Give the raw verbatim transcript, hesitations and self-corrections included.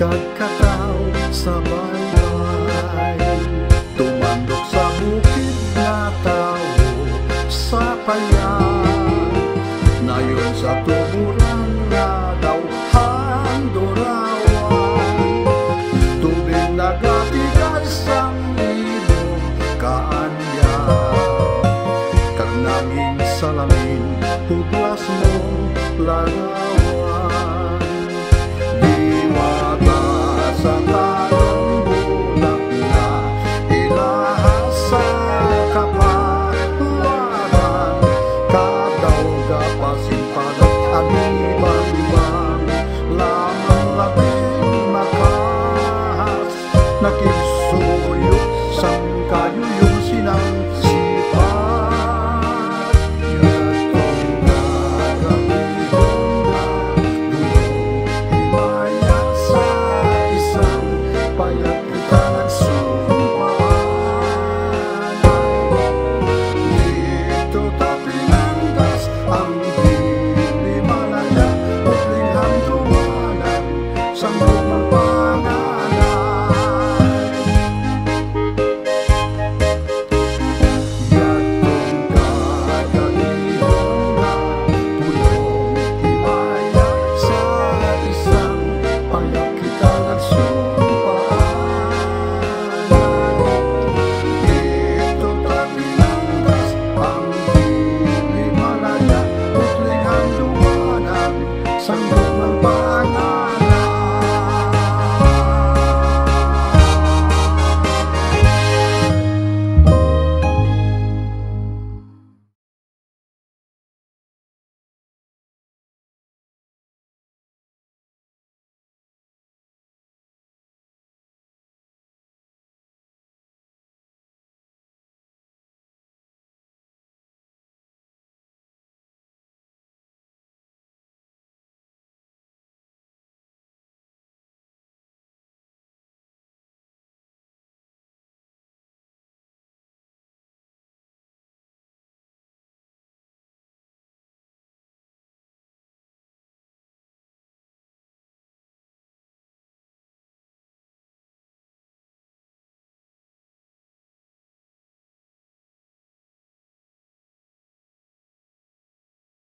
Nagkakataon sa baybay, tumandok sa bukid na tao sa payat. Nayon sa tuburan na daw handorawan, tubig nagatigas ang ilog kaanya. Kagnangin salamin, hublas mong larawan. Some